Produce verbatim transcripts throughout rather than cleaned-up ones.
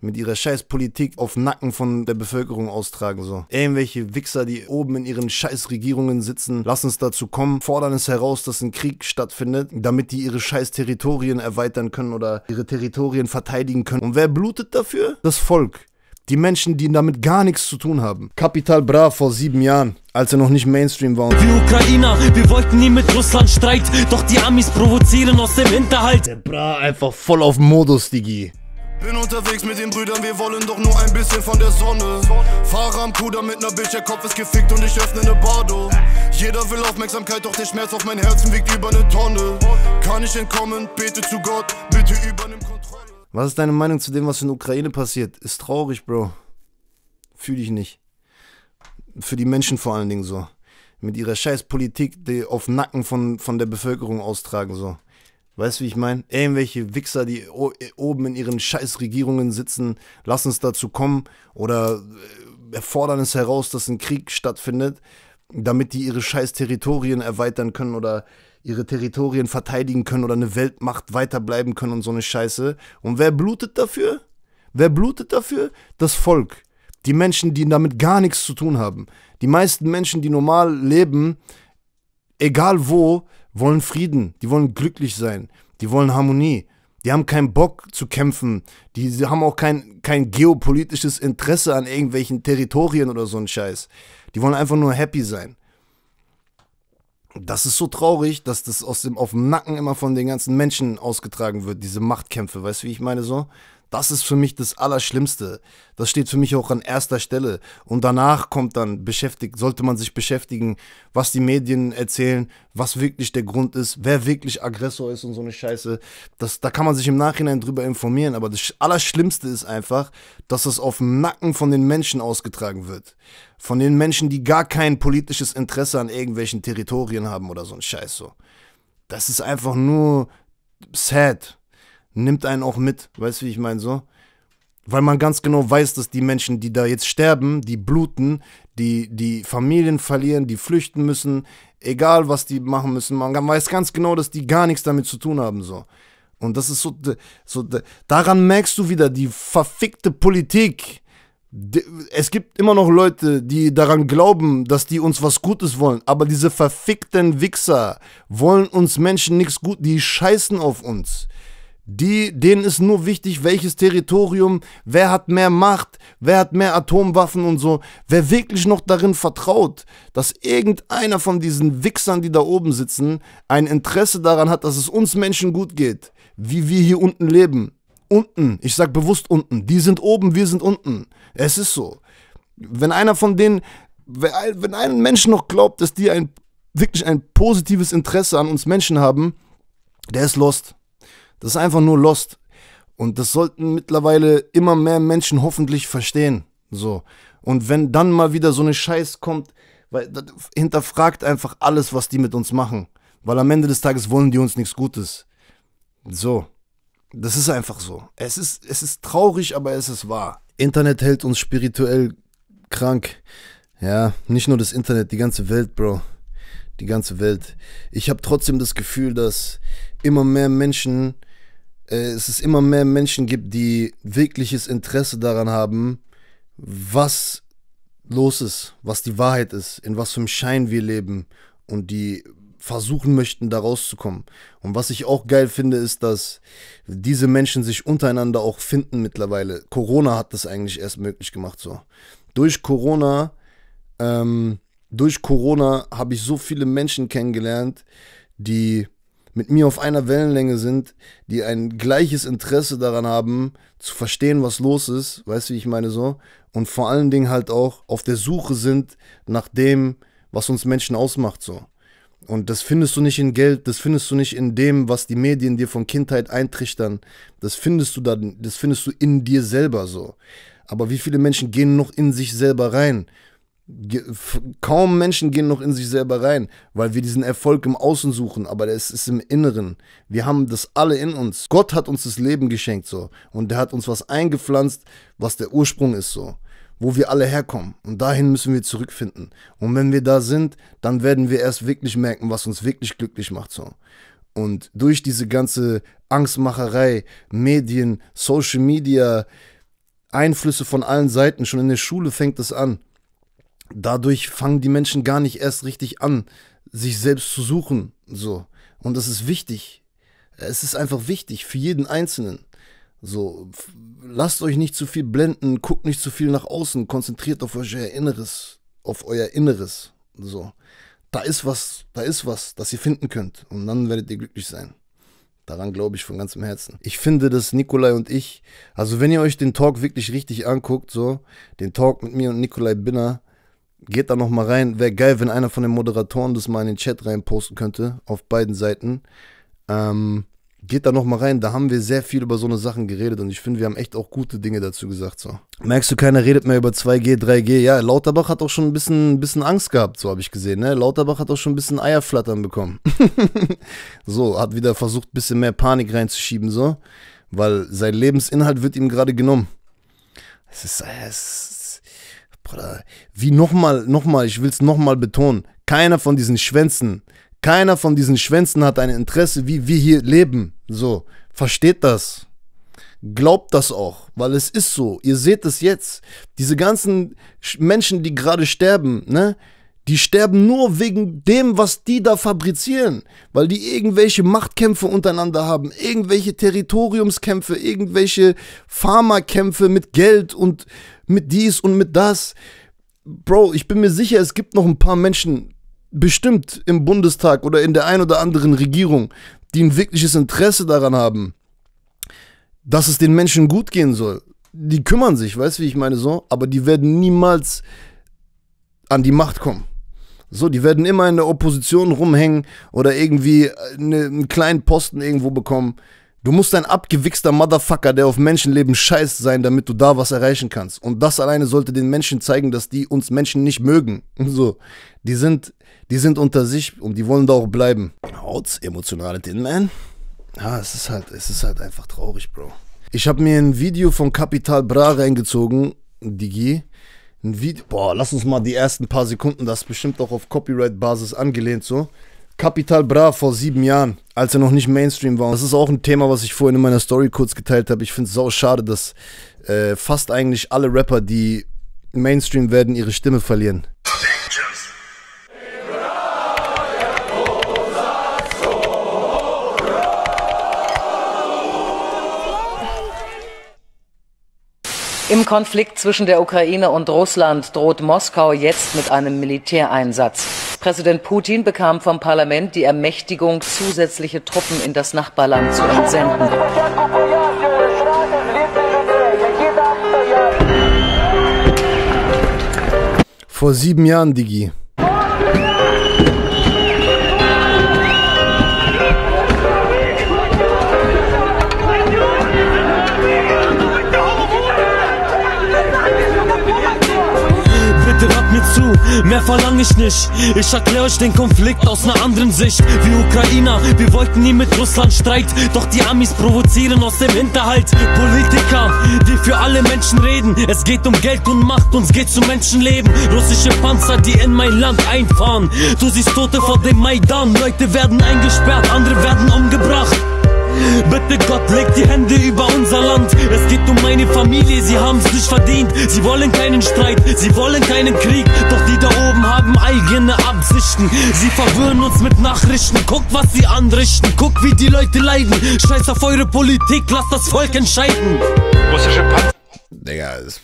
mit ihrer Scheißpolitik auf Nacken von der Bevölkerung austragen. So. Irgendwelche Wichser, die oben in ihren Scheißregierungen sitzen, lassen es dazu kommen, fordern es heraus, dass ein Krieg stattfindet, damit die ihre Scheiß-Territorien erweitern können oder ihre Territorien verteidigen können. Und wer blutet dafür? Das Volk. Die Menschen, die damit gar nichts zu tun haben. Capital Bra vor sieben Jahren, als er noch nicht Mainstream war. Wir Ukrainer, wir wollten nie mit Russland Streit, doch die Amis provozieren aus dem Hinterhalt. Der Bra einfach voll auf Modus, Digi. Bin unterwegs mit den Brüdern, wir wollen doch nur ein bisschen von der Sonne. Fahrer am Puder mit ner Bitch, der Kopf ist gefickt und ich öffne ne Bardo. Jeder will Aufmerksamkeit, doch der Schmerz auf mein Herzen wiegt über ne Tonne. Kann ich entkommen, bete zu Gott, bitte übernimm Kontrolle. Was ist deine Meinung zu dem, was in der Ukraine passiert? Ist traurig, Bro. Fühl ich nicht. Für die Menschen vor allen Dingen so. Mit ihrer Scheißpolitik, die auf Nacken von, von der Bevölkerung austragen so. Weißt du, wie ich meine? Irgendwelche Wichser, die oben in ihren Scheißregierungen sitzen, lassen es dazu kommen oder fordern es heraus, dass ein Krieg stattfindet, damit die ihre Scheiß-Territorien erweitern können oder ihre Territorien verteidigen können oder eine Weltmacht weiterbleiben können und so eine Scheiße. Und wer blutet dafür? Wer blutet dafür? Das Volk. Die Menschen, die damit gar nichts zu tun haben. Die meisten Menschen, die normal leben, egal wo, wollen Frieden, die wollen glücklich sein, die wollen Harmonie, die haben keinen Bock zu kämpfen, die haben auch kein, kein geopolitisches Interesse an irgendwelchen Territorien oder so ein Scheiß. Die wollen einfach nur happy sein. Das ist so traurig, dass das aus dem, auf dem Nacken immer von den ganzen Menschen ausgetragen wird, diese Machtkämpfe, weißt du, wie ich meine so? Das ist für mich das Allerschlimmste. Das steht für mich auch an erster Stelle. Und danach kommt dann, beschäftigt, sollte man sich beschäftigen, was die Medien erzählen, was wirklich der Grund ist, wer wirklich Aggressor ist und so eine Scheiße. Das, da kann man sich im Nachhinein drüber informieren. Aber das Allerschlimmste ist einfach, dass das auf dem Nacken von den Menschen ausgetragen wird. Von den Menschen, die gar kein politisches Interesse an irgendwelchen Territorien haben oder so ein Scheiß so. Das ist einfach nur sad. Nimmt einen auch mit, weißt du, wie ich meine so? Weil man ganz genau weiß, dass die Menschen, die da jetzt sterben, die bluten, die, die Familien verlieren, die flüchten müssen, egal was die machen müssen, man weiß ganz genau, dass die gar nichts damit zu tun haben, so. Und das ist so, so daran merkst du wieder die verfickte Politik. Es gibt immer noch Leute, die daran glauben, dass die uns was Gutes wollen, aber diese verfickten Wichser wollen uns Menschen nichts gut, die scheißen auf uns. Die, denen ist nur wichtig, welches Territorium, wer hat mehr Macht, wer hat mehr Atomwaffen und so. Wer wirklich noch darin vertraut, dass irgendeiner von diesen Wichsern, die da oben sitzen, ein Interesse daran hat, dass es uns Menschen gut geht, wie wir hier unten leben. Unten, ich sag bewusst unten, die sind oben, wir sind unten. Es ist so. Wenn einer von denen, wenn ein Mensch noch glaubt, dass die ein, wirklich ein positives Interesse an uns Menschen haben, der ist lost. Das ist einfach nur lost. Und das sollten mittlerweile immer mehr Menschen hoffentlich verstehen. So. Und wenn dann mal wieder so eine Scheiß kommt, weil, hinterfragt einfach alles, was die mit uns machen. Weil am Ende des Tages wollen die uns nichts Gutes. So. Das ist einfach so. Es ist, es ist traurig, aber es ist wahr. Internet hält uns spirituell krank. Ja, nicht nur das Internet, die ganze Welt, Bro. Die ganze Welt. Ich habe trotzdem das Gefühl, dass immer mehr Menschen... es ist immer mehr Menschen gibt, die wirkliches Interesse daran haben, was los ist, was die Wahrheit ist, in was für einem Schein wir leben und die versuchen möchten, da rauszukommen. Und was ich auch geil finde, ist, dass diese Menschen sich untereinander auch finden mittlerweile. Corona hat das eigentlich erst möglich gemacht. So. Durch Corona, ähm, durch Corona habe ich so viele Menschen kennengelernt, die mit mir auf einer Wellenlänge sind, die ein gleiches Interesse daran haben, zu verstehen, was los ist, weißt du, wie ich meine so, und vor allen Dingen halt auch auf der Suche sind nach dem, was uns Menschen ausmacht so. Und das findest du nicht in Geld, das findest du nicht in dem, was die Medien dir von Kindheit eintrichtern, das findest du da, das findest du in dir selber so. Aber wie viele Menschen gehen noch in sich selber rein? Kaum Menschen gehen noch in sich selber rein, weil wir diesen Erfolg im Außen suchen, aber es ist im Inneren. Wir haben das alle in uns. Gott hat uns das Leben geschenkt so und der hat uns was eingepflanzt, was der Ursprung ist so, wo wir alle herkommen und dahin müssen wir zurückfinden. Und wenn wir da sind, dann werden wir erst wirklich merken, was uns wirklich glücklich macht so. Und durch diese ganze Angstmacherei, Medien, Social Media, Einflüsse von allen Seiten, schon in der Schule fängt es an. Dadurch fangen die Menschen gar nicht erst richtig an, sich selbst zu suchen. So. Und das ist wichtig. Es ist einfach wichtig für jeden Einzelnen. So, lasst euch nicht zu viel blenden, guckt nicht zu viel nach außen, konzentriert auf euer Inneres, auf euer Inneres. So, da ist was, da ist was, das ihr finden könnt. Und dann werdet ihr glücklich sein. Daran glaube ich von ganzem Herzen. Ich finde, dass Nikolai und ich, also wenn ihr euch den Talk wirklich richtig anguckt, so, den Talk mit mir und Nikolai Binner, geht da nochmal rein. Wäre geil, wenn einer von den Moderatoren das mal in den Chat rein posten könnte, auf beiden Seiten. Ähm, geht da nochmal rein, da haben wir sehr viel über so eine Sachen geredet und ich finde, wir haben echt auch gute Dinge dazu gesagt, so. Merkst du, keiner redet mehr über zwei G, drei G, ja, Lauterbach hat auch schon ein bisschen, bisschen Angst gehabt, so habe ich gesehen, ne, Lauterbach hat auch schon ein bisschen Eierflattern bekommen. So, hat wieder versucht, ein bisschen mehr Panik reinzuschieben, so, weil sein Lebensinhalt wird ihm gerade genommen. Es ist, es ist, Bruder, wie nochmal, nochmal, ich will es nochmal betonen, keiner von diesen Schwänzen, Keiner von diesen Schwänzen hat ein Interesse, wie wir hier leben. So, versteht das. Glaubt das auch, weil es ist so. Ihr seht es jetzt. Diese ganzen Menschen, die gerade sterben, ne? Die sterben nur wegen dem, was die da fabrizieren. Weil die irgendwelche Machtkämpfe untereinander haben, irgendwelche Territoriumskämpfe, irgendwelche Pharmakämpfe mit Geld und mit dies und mit das. Bro, ich bin mir sicher, es gibt noch ein paar Menschen, bestimmt im Bundestag oder in der ein oder anderen Regierung, die ein wirkliches Interesse daran haben, dass es den Menschen gut gehen soll. Die kümmern sich, weißt du, wie ich meine, so, aber die werden niemals an die Macht kommen. So, die werden immer in der Opposition rumhängen oder irgendwie eine, einen kleinen Posten irgendwo bekommen. Du musst ein abgewichster Motherfucker, der auf Menschenleben scheißt, sein, damit du da was erreichen kannst. Und das alleine sollte den Menschen zeigen, dass die uns Menschen nicht mögen. So, die sind... Die sind unter sich und die wollen da auch bleiben. Haut's emotionale Tin Man. Ja, es ist halt, es ist halt einfach traurig, Bro. Ich habe mir ein Video von Capital Bra reingezogen, Digi. Ein Video, boah, lass uns mal die ersten paar Sekunden, das ist bestimmt auch auf Copyright-Basis angelehnt so. Capital Bra vor sieben Jahren, als er noch nicht Mainstream war. Das ist auch ein Thema, was ich vorhin in meiner Story kurz geteilt habe. Ich finde es sau schade, dass äh, fast eigentlich alle Rapper, die Mainstream werden, ihre Stimme verlieren. Im Konflikt zwischen der Ukraine und Russland droht Moskau jetzt mit einem Militäreinsatz. Präsident Putin bekam vom Parlament die Ermächtigung, zusätzliche Truppen in das Nachbarland zu entsenden. Vor sieben Jahren, Digi. Zu. Mehr verlange ich nicht. Ich erkläre euch den Konflikt aus einer anderen Sicht. Wir Ukrainer, wir wollten nie mit Russland Streit. Doch die Amis provozieren aus dem Hinterhalt. Politiker, die für alle Menschen reden. Es geht um Geld und Macht, uns geht um Menschenleben. Russische Panzer, die in mein Land einfahren. Du siehst Tote vor dem Maidan. Leute werden eingesperrt, andere werden umgebracht. Bitte Gott, leg die Hände über unser Land. Es geht um meine Familie, sie haben's nicht verdient. Sie wollen keinen Streit, sie wollen keinen Krieg. Doch die da oben haben eigene Absichten. Sie verwirren uns mit Nachrichten. Guck, was sie anrichten, guck, wie die Leute leiden. Scheiß auf eure Politik, lasst das Volk entscheiden. Russische Panzer. Digga, ist,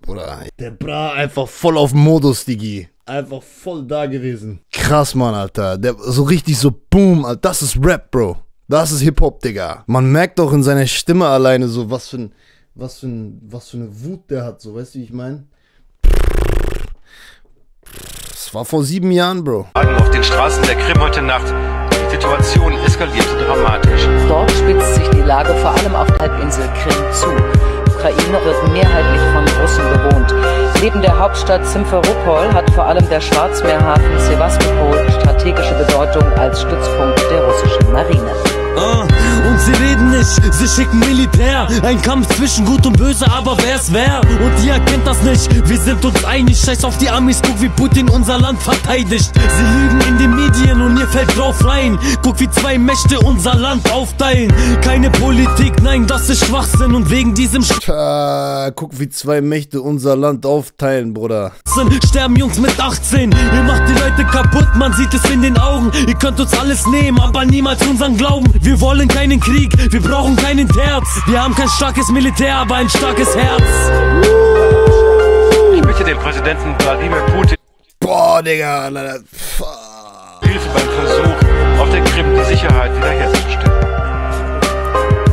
Bruder. Der Bra einfach voll auf Modus, Digi. Einfach voll da gewesen. Krass, Mann, Alter. Der, so richtig so boom, Alter. Das ist Rap, Bro. Das ist Hip-Hop, Digga. Man merkt doch in seiner Stimme alleine so, was für ein, was für ein, was für eine Wut der hat, so, weißt du, wie ich meine? Das war vor sieben Jahren, Bro. Auf den Straßen der Krim heute Nacht. Die Situation eskalierte dramatisch. Dort spitzt sich die Lage vor allem auf der Halbinsel Krim zu. Die Ukraine wird mehrheitlich von Russen bewohnt. Neben der Hauptstadt Simferopol hat vor allem der Schwarzmeerhafen Sevastopol strategische Bedeutung als Stützpunkt der russischen Marine. Ah, und sie reden nicht, sie schicken Militär. Ein Kampf zwischen Gut und Böse, aber wer's wer? Und ihr kennt das nicht, wir sind uns einig. Scheiß auf die Amis, guck wie Putin unser Land verteidigt. Sie lügen in den Medien und ihr fällt drauf rein. Guck wie zwei Mächte unser Land aufteilen. Keine Politik, nein, das ist Schwachsinn. Und wegen diesem Sch... Tja, guck wie zwei Mächte unser Land aufteilen, Bruder. Sterben Jungs mit achtzehn. Ihr macht die Leute kaputt, man sieht es in den Augen. Ihr könnt uns alles nehmen, aber niemals unseren Glauben. Wir wollen keinen Krieg, wir brauchen keinen Terz. Wir haben kein starkes Militär, aber ein starkes Herz. Ich bitte den Präsidenten Wladimir Putin. Boah, Digga, Alter. Hilfe beim Versuch, auf der Krim die Sicherheit wiederherzustellen.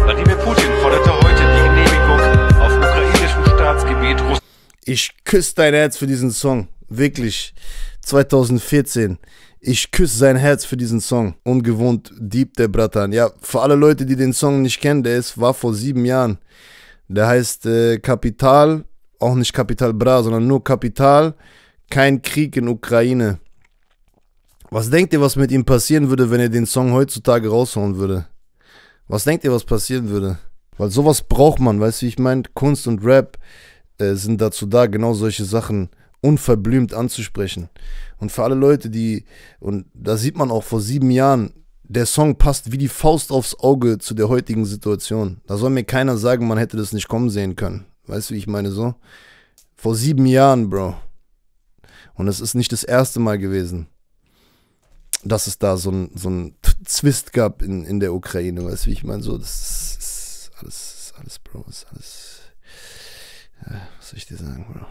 Wladimir Putin forderte heute die Genehmigung auf ukrainischem Staatsgebiet Russland. Ich küsse dein Herz für diesen Song. Wirklich. zweitausendvierzehn. Ich küsse sein Herz für diesen Song. Ungewohnt deep, der Bratan. Ja, für alle Leute, die den Song nicht kennen, der ist, war vor sieben Jahren. Der heißt äh, Capital, auch nicht Capital Bra, sondern nur Capital. Kein Krieg in Ukraine. Was denkt ihr, was mit ihm passieren würde, wenn er den Song heutzutage raushauen würde? Was denkt ihr, was passieren würde? Weil sowas braucht man, weißt du, ich meine, Kunst und Rap äh, sind dazu da, genau solche Sachen unverblümt anzusprechen. Und für alle Leute, die, und da sieht man auch vor sieben Jahren, der Song passt wie die Faust aufs Auge zu der heutigen Situation. Da soll mir keiner sagen, man hätte das nicht kommen sehen können. Weißt du, wie ich meine so? Vor sieben Jahren, Bro. Und es ist nicht das erste Mal gewesen, dass es da so ein, so ein Zwist gab in, in der Ukraine. Weißt du, wie ich meine so? Das ist alles, ist alles, Bro, ist alles... Ja, was soll ich dir sagen, Bro?